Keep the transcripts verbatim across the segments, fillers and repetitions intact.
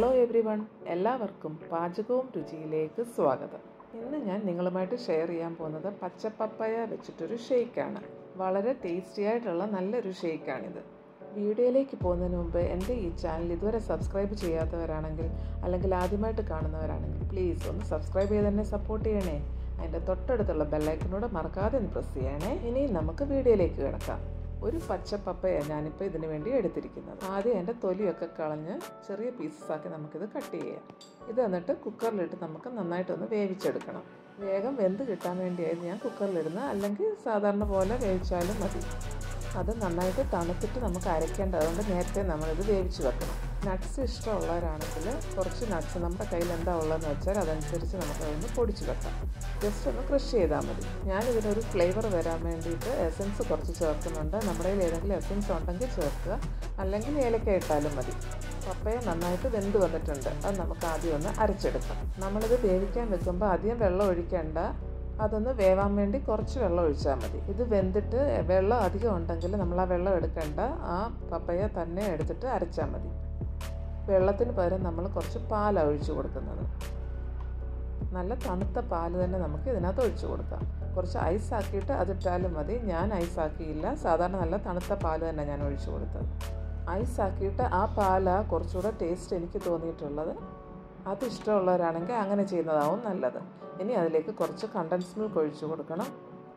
Hello every one, എല്ലാവർക്കും പാചകവും രുചിയിലേക്ക് സ്വാഗതം. ഇന്ന് ഞാൻ നിങ്ങളുമായിട്ട് ഷെയർ ചെയ്യാൻ പോകുന്നത് പച്ചപ്പപ്പായ വെച്ചിട്ടൊരു ഷേക്കാണ്. വളരെ ടേസ്റ്റി ആയിട്ടുള്ള നല്ലൊരു ഷേക്കാണിത്. വീഡിയോയിലേക്ക് പോകുന്നതിന് മുമ്പ് എൻ്റെ ഈ ചാനൽ ഇതുവരെ സബ്സ്ക്രൈബ് ചെയ്യാത്തവരാണെങ്കിൽ അല്ലെങ്കിൽ ആദ്യമായിട്ട് കാണുന്നവരാണെങ്കിൽ പ്ലീസ് ഒന്ന് സബ്സ്ക്രൈബ് ചെയ്ത് തന്നെ സപ്പോർട്ട് ചെയ്യണേ. അതിൻ്റെ തൊട്ടടുത്തുള്ള ബെല്ലൈക്കനോട് മറക്കാതെ ഒന്ന് പ്രസ് ചെയ്യണേ. ഇനി നമുക്ക് വീഡിയോയിലേക്ക് കിടക്കാം. ഒരു പച്ചപ്പപ്പയാണ് ഞാനിപ്പോൾ ഇതിനു വേണ്ടി എടുത്തിരിക്കുന്നത്. ആദ്യം അതിൻ്റെ തൊലിയൊക്കെ കളഞ്ഞ് ചെറിയ പീസസാക്കി നമുക്കിത് കട്ട് ചെയ്യാം. ഇത് എന്നിട്ട് കുക്കറിലിട്ട് നമുക്ക് നന്നായിട്ടൊന്ന് വേവിച്ചെടുക്കണം. വേഗം വെന്ത് കിട്ടാൻ വേണ്ടിയായിരുന്നു ഞാൻ കുക്കറിലിടുന്നത്, അല്ലെങ്കിൽ സാധാരണ പോലെ വേവിച്ചാലും മതി. അത് നന്നായിട്ട് തണുത്തിട്ട് നമുക്ക് അരയ്ക്കേണ്ട, അതുകൊണ്ട് നേരത്തെ നമ്മളിത് വേവിച്ച് വെക്കണം. നട്ട്സ് ഇഷ്ടമുള്ളവരാണെങ്കിൽ കുറച്ച് നട്ട്സ് നമ്മുടെ കയ്യിൽ എന്താ ഉള്ളതെന്ന് വെച്ചാൽ അതനുസരിച്ച് നമുക്കതൊന്ന് പൊടിച്ച് വെക്കാം. ജസ്റ്റ് ഒന്ന് ക്രഷ് ചെയ്താൽ മതി. ഞാനിതിനൊരു ഫ്ലേവർ വരാൻ വേണ്ടിയിട്ട് എസൻസ് കുറച്ച് ചേർക്കുന്നുണ്ട്. നമ്മുടെ കയ്യിൽ ഏതെങ്കിലും എസൻസ് ഉണ്ടെങ്കിൽ ചേർക്കുക, അല്ലെങ്കിൽ ഏലക്ക ഇട്ടാലും മതി. പപ്പയ നന്നായിട്ട് വെന്ത് വന്നിട്ടുണ്ട്. അത് നമുക്ക് ആദ്യം ഒന്ന് അരച്ചെടുക്കാം. നമ്മളിത് വേവിക്കാൻ വെക്കുമ്പോൾ ആദ്യം വെള്ളം ഒഴിക്കേണ്ട, അതൊന്ന് വേവാൻ വേണ്ടി കുറച്ച് വെള്ളം ഒഴിച്ചാൽ മതി. ഇത് വെന്തിട്ട് വെള്ളം അധികം ഉണ്ടെങ്കിൽ നമ്മൾ ആ വെള്ളം എടുക്കേണ്ട, ആ പപ്പയ തന്നെ എടുത്തിട്ട് അരച്ചാൽ മതി. വെള്ളത്തിന് പകരം നമ്മൾ കുറച്ച് പാലാണ് ഒഴിച്ചു കൊടുക്കുന്നത്. നല്ല തണുത്ത പാൽ തന്നെ നമുക്ക് ഇതിനകത്ത് ഒഴിച്ചു കൊടുക്കാം. കുറച്ച് ഐസാക്കിയിട്ട് അതിട്ടാലും മതി. ഞാൻ ഐസാക്കിയില്ല, സാധാരണ നല്ല തണുത്ത പാൽ തന്നെ ഞാൻ ഒഴിച്ചു കൊടുത്തത്. ഐസാക്കിയിട്ട് ആ പാലാണ് കുറച്ചുകൂടെ ടേസ്റ്റ് എനിക്ക് തോന്നിയിട്ടുള്ളത്. അതിഷ്ടമുള്ളവരാണെങ്കിൽ അങ്ങനെ ചെയ്യുന്നതാവും നല്ലത്. ഇനി അതിലേക്ക് കുറച്ച് കണ്ടൻസ് മിൽക്ക് ഒഴിച്ചു കൊടുക്കണം,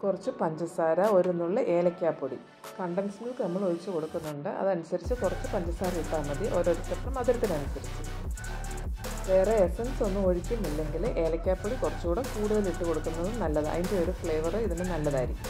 കുറച്ച് പഞ്ചസാര, ഒരു നുള്ളി ഏലക്കാപ്പൊടി. കണ്ടൻസ് മിൽക്ക് നമ്മൾ ഒഴിച്ചു കൊടുക്കുന്നുണ്ട്, അതനുസരിച്ച് കുറച്ച് പഞ്ചസാര ഇട്ടാൽ മതി, ഓരോരുത്തർക്കും മധുരത്തിനനുസരിച്ച്. വേറെ എസൻസ് ഒന്നും ഒഴിക്കുന്നില്ലെങ്കിൽ ഏലക്കാപ്പൊടി കുറച്ചുകൂടെ കൂടുതൽ ഇട്ട് കൊടുക്കുന്നത് നല്ലത്. അതിൻ്റെ ഒരു ഫ്ലേവർ ഇതിന് നല്ലതായിരിക്കും.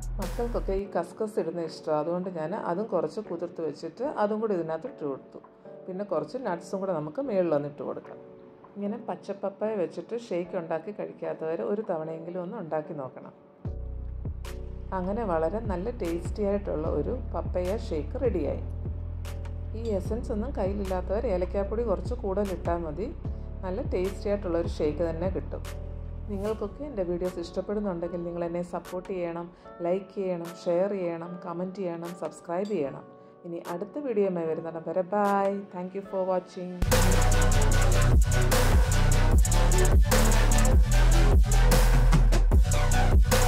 മക്കൾക്കൊക്കെ ഈ കസ്കസ് ഇടുന്ന ഇഷ്ടമാണ്, അതുകൊണ്ട് ഞാൻ അതും കുറച്ച് കുതിർത്ത് വെച്ചിട്ട് അതും കൂടി ഇതിനകത്ത് ഇട്ട് കൊടുത്തു. പിന്നെ കുറച്ച് നട്ട്സും കൂടെ നമുക്ക് മുകളിലൊന്ന് ഇട്ട് കൊടുക്കാം. ഇങ്ങനെ പച്ചപ്പപ്പായ വെച്ചിട്ട് ഷേക്ക് ഉണ്ടാക്കി കഴിക്കാത്തവർ ഒരു തവണയെങ്കിലും ഒന്ന് ഉണ്ടാക്കി നോക്കണം. അങ്ങനെ വളരെ നല്ല ടേസ്റ്റി ആയിട്ടുള്ള ഒരു പപ്പയ ഷേക്ക് റെഡിയായി. ഈ എസൻസ് ഒന്നും കയ്യിലില്ലാത്തവർ ഏലക്കാപ്പൊടി കുറച്ച് കൂടുതൽ ഇട്ടാൽ മതി. നല്ല ടേസ്റ്റി ആയിട്ടുള്ളൊരു ഷേക്ക് തന്നെ കിട്ടും. നിങ്ങൾക്കൊക്കെ എൻ്റെ വീഡിയോസ് ഇഷ്ടപ്പെടുന്നുണ്ടെങ്കിൽ നിങ്ങൾ എന്നെ സപ്പോർട്ട് ചെയ്യണം, ലൈക്ക് ചെയ്യണം, ഷെയർ ചെയ്യണം, കമൻറ്റ് ചെയ്യണം, സബ്സ്ക്രൈബ് ചെയ്യണം. ഇനി അടുത്ത വീഡിയോയുമായി വരുന്നിടം വരെ bye. Thank you for watching.